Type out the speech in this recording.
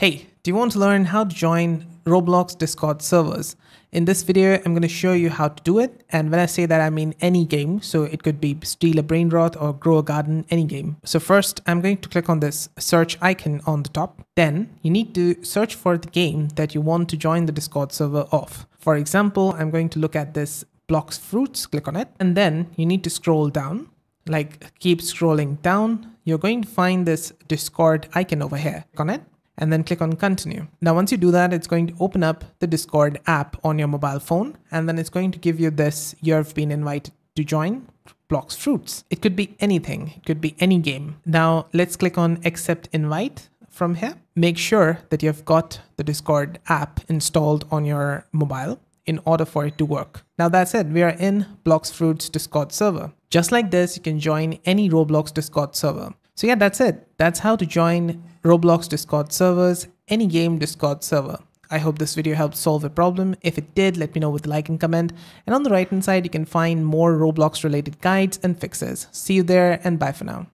Hey, do you want to learn how to join Roblox Discord servers? In this video, I'm going to show you how to do it. And when I say that, I mean any game. So it could be Steal a Brainrot or Grow a Garden, any game. So first, I'm going to click on this search icon on the top. Then you need to search for the game that you want to join the Discord server of. For example, I'm going to look at this Blox Fruits, click on it. And then you need to scroll down, like keep scrolling down. You're going to find this Discord icon over here. Click on it. And then click on continue. Now, once you do that, it's going to open up the Discord app on your mobile phone, and then it's going to give you this, you've been invited to join Blox Fruits. It could be anything, it could be any game. Now let's click on accept invite from here. Make sure that you've got the Discord app installed on your mobile in order for it to work. Now that's it, we are in Blox Fruits Discord server. Just like this, you can join any Roblox Discord server. So yeah, that's it. That's how to join Roblox Discord servers, any game Discord server. I hope this video helped solve a problem. If it did, let me know with a like and comment. And on the right hand side, you can find more Roblox related guides and fixes. See you there and bye for now.